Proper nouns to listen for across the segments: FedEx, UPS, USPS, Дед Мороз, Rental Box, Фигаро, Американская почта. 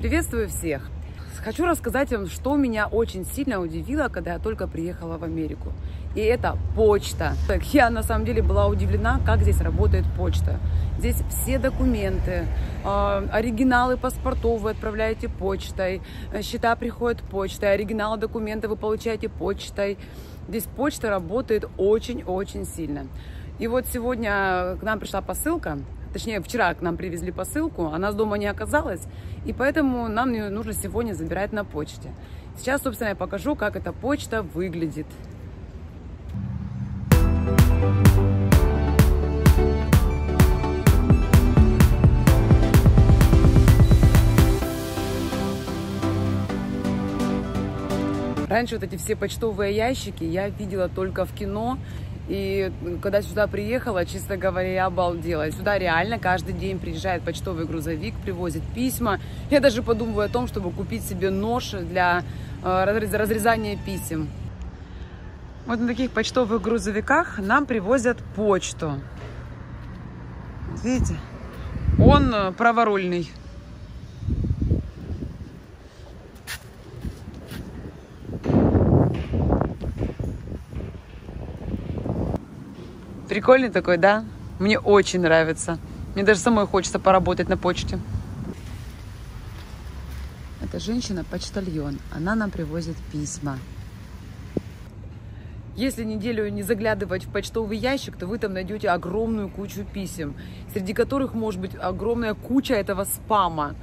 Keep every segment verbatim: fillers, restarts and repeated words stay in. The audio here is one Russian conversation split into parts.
Приветствую всех! Хочу рассказать вам, что меня очень сильно удивило, когда я только приехала в Америку. И это почта. Так, я на самом деле была удивлена, как здесь работает почта. Здесь все документы, э, оригиналы паспортов вы отправляете почтой, счета приходят почтой, оригиналы документов вы получаете почтой. Здесь почта работает очень-очень сильно. И вот сегодня к нам пришла посылка. Точнее, вчера к нам привезли посылку, она с дома не оказалась, и поэтому нам ее нужно сегодня забирать на почте. Сейчас, собственно, я покажу, как эта почта выглядит. Раньше вот эти все почтовые ящики я видела только в кино. И когда сюда приехала, честно говоря, я обалдела. Сюда реально каждый день приезжает почтовый грузовик, привозит письма. Я даже подумываю о том, чтобы купить себе нож для разрезания писем. Вот на таких почтовых грузовиках нам привозят почту. Видите? Он праворульный. Прикольный такой, да? Мне очень нравится. Мне даже самой хочется поработать на почте. Это женщина-почтальон. Она нам привозит письма. Если неделю не заглядывать в почтовый ящик, то вы там найдете огромную кучу писем, среди которых может быть огромная куча этого спама.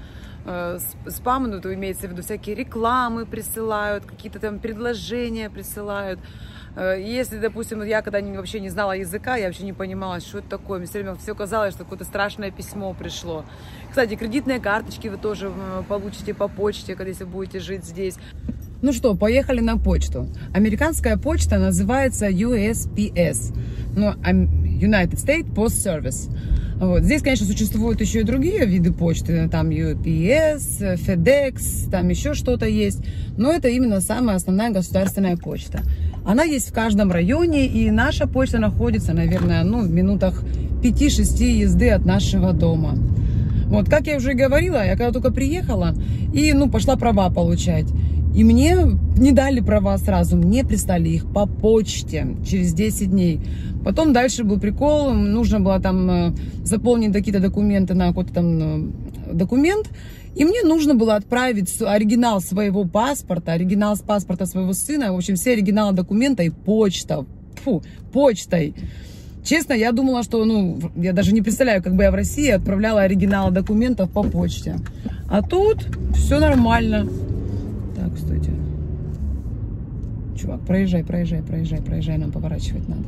Спам, ну, то имеется в виду всякие рекламы присылают, какие-то там предложения присылают. Если, допустим, я когда вообще не знала языка, я вообще не понимала, что это такое. Мне все время все казалось, что какое-то страшное письмо пришло. Кстати, кредитные карточки вы тоже получите по почте, когда если будете жить здесь. Ну что, поехали на почту. Американская почта называется ю эс пи эс, ну, United States Post Service. Вот. Здесь, конечно, существуют еще и другие виды почты, там ю пи эс, FedEx, там еще что-то есть, но это именно самая основная государственная почта. Она есть в каждом районе, и наша почта находится, наверное, ну, в минутах пяти-шести езды от нашего дома. Вот, как я уже говорила, я когда только приехала и, ну, пошла права получать. И мне не дали права сразу, мне прислали их по почте через десять дней. Потом дальше был прикол, нужно было там заполнить какие-то документы на какой-то там документ. И мне нужно было отправить оригинал своего паспорта, оригинал с паспорта своего сына, в общем, все оригиналы документа и почта, фу, почтой. Честно, я думала, что, ну, я даже не представляю, как бы я в России отправляла оригиналы документов по почте. А тут все нормально. Так, стойте. Чувак, проезжай, проезжай, проезжай, проезжай, нам поворачивать надо.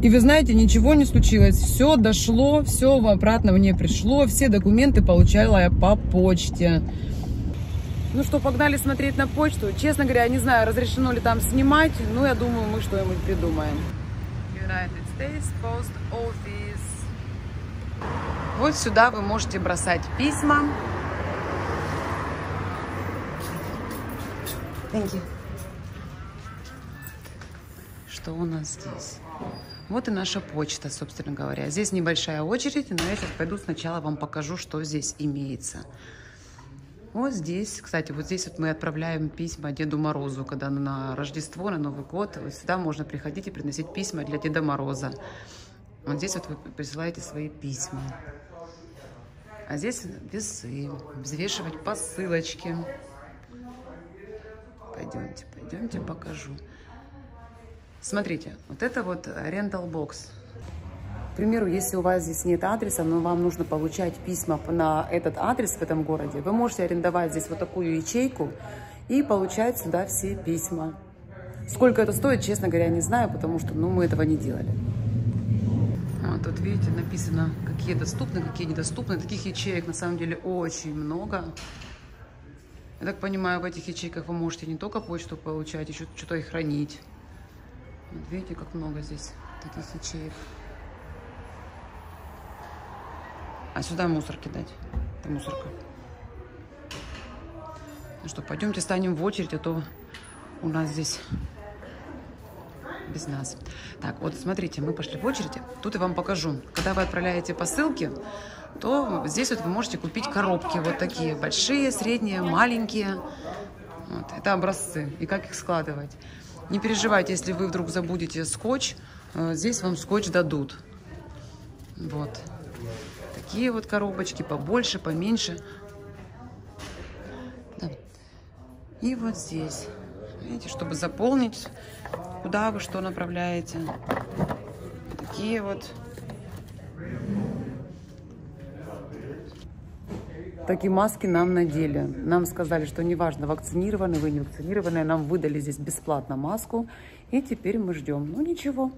И вы знаете, ничего не случилось. Все дошло, все обратно мне пришло. Все документы получала я по почте. Ну что, погнали смотреть на почту. Честно говоря, я не знаю, разрешено ли там снимать, но я думаю, мы что-нибудь придумаем. United States Post Office. Вот сюда вы можете бросать письма. Thank you. Что у нас здесь? Вот и наша почта, собственно говоря. Здесь небольшая очередь, но я сейчас пойду сначала вам покажу, что здесь имеется. Вот здесь, кстати, вот здесь вот мы отправляем письма Деду Морозу, когда на Рождество, на Новый год. Вот сюда можно приходить и приносить письма для Деда Мороза. Вот здесь вот вы присылаете свои письма. А здесь весы, взвешивать посылочки. Пойдемте, пойдемте, покажу. Смотрите, вот это вот Rental Box. К примеру, если у вас здесь нет адреса, но вам нужно получать письма на этот адрес в этом городе, вы можете арендовать здесь вот такую ячейку и получать сюда все письма. Сколько это стоит, честно говоря, не знаю, потому что, ну, мы этого не делали. Вот тут, видите, написано, какие доступны, какие недоступны. Таких ячеек на самом деле очень много. Я так понимаю, в этих ячейках вы можете не только почту получать, еще что-то и хранить. Вот видите, как много здесь таких ячеек. А сюда мусор кидать. Это мусорка. Ну что, пойдемте станем в очередь, а то у нас здесь без нас. Так, вот смотрите, мы пошли в очередь. Тут я вам покажу. Когда вы отправляете посылки, то здесь вот вы можете купить коробки. Вот такие большие, средние, маленькие. Вот. Это образцы. И как их складывать. Не переживайте, если вы вдруг забудете скотч. Здесь вам скотч дадут. Вот. Такие вот коробочки. Побольше, поменьше. Да. И вот здесь. Видите, чтобы заполнить, куда вы что направляете. Такие вот. Такие маски нам надели. Нам сказали, что неважно, вакцинированы вы, не вакцинированные. Нам выдали здесь бесплатно маску. И теперь мы ждем. Ну ничего.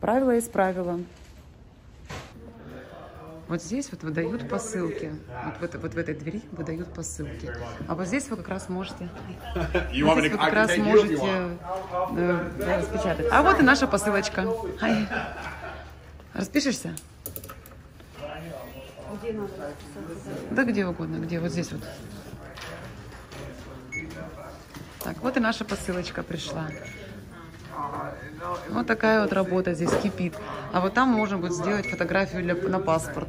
Правило исправило. Вот здесь вот выдают посылки. Вот в, это, вот в этой двери выдают посылки. А вот здесь вы как раз можете... Вот здесь вы как раз можете э, распечатать. А вот и наша посылочка. Ай. Распишешься? Да где угодно, где. Вот здесь вот. Так, вот и наша посылочка пришла. Вот такая вот работа здесь кипит. А вот там можно будет сделать фотографию для, на паспорт.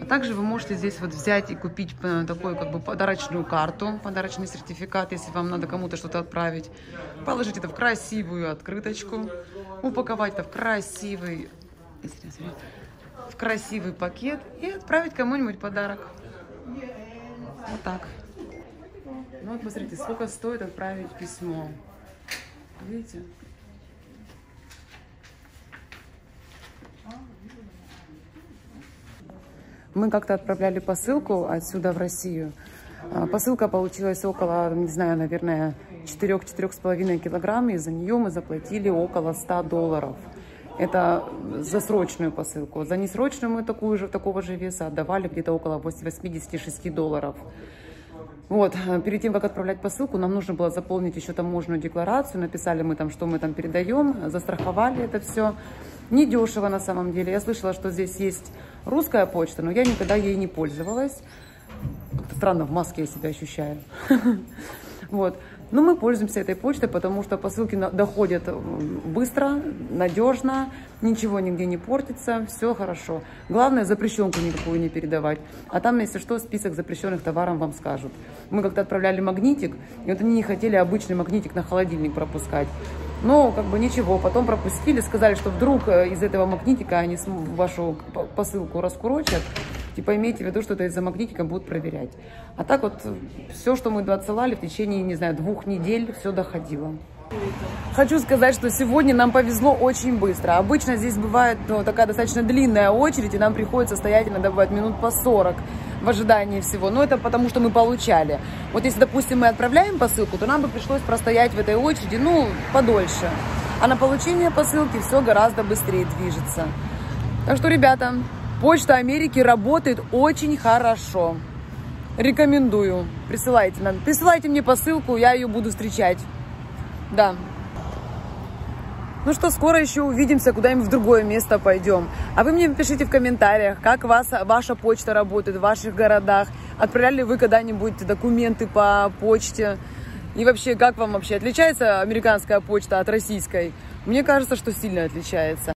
А также вы можете здесь вот взять и купить такую как бы подарочную карту, подарочный сертификат, если вам надо кому-то что-то отправить. Положить это в красивую открыточку, упаковать это в красивый, в красивый пакет и отправить кому-нибудь подарок. Вот так. Ну вот посмотрите, сколько стоит отправить письмо. Видите? Мы как-то отправляли посылку отсюда в Россию. Посылка получилась около, не знаю, наверное, четыре-четыре с половиной килограмм. И за нее мы заплатили около ста долларов. Это за срочную посылку. За несрочную мы такую же, такого же веса отдавали где-то около восьмидесяти шести долларов. Вот, перед тем, как отправлять посылку, нам нужно было заполнить еще таможенную декларацию. Написали мы там, что мы там передаем, застраховали это все. Недешево на самом деле. Я слышала, что здесь есть русская почта, но я никогда ей не пользовалась. Как-то странно, в маске я себя ощущаю. Вот. Но мы пользуемся этой почтой, потому что посылки доходят быстро, надежно, ничего нигде не портится, все хорошо. Главное, запрещенку никакую не передавать. А там, если что, список запрещенных товаров вам скажут. Мы как-то отправляли магнитик, и вот они не хотели обычный магнитик на холодильник пропускать. Но как бы ничего, потом пропустили, сказали, что вдруг из этого магнитика они вашу посылку раскурочат. Типа имейте в виду, что это из-за магнитика будут проверять. А так вот все, что мы отсылали в течение, не знаю, двух недель, все доходило. Хочу сказать, что сегодня нам повезло очень быстро. Обычно здесь бывает, ну, такая достаточно длинная очередь, и нам приходится стоять иногда бывает минут по сорок в ожидании всего. Но это потому, что мы получали. Вот если, допустим, мы отправляем посылку, то нам бы пришлось простоять в этой очереди, ну, подольше. А на получение посылки все гораздо быстрее движется. Так что, ребята, Почта Америки работает очень хорошо. Рекомендую. Присылайте нам. Присылайте мне посылку, я ее буду встречать. Да. Ну что, скоро еще увидимся, куда-нибудь в другое место пойдем. А вы мне пишите в комментариях, как вас, ваша почта работает в ваших городах. Отправляли ли вы когда-нибудь документы по почте? И вообще, как вам вообще отличается американская почта от российской? Мне кажется, что сильно отличается.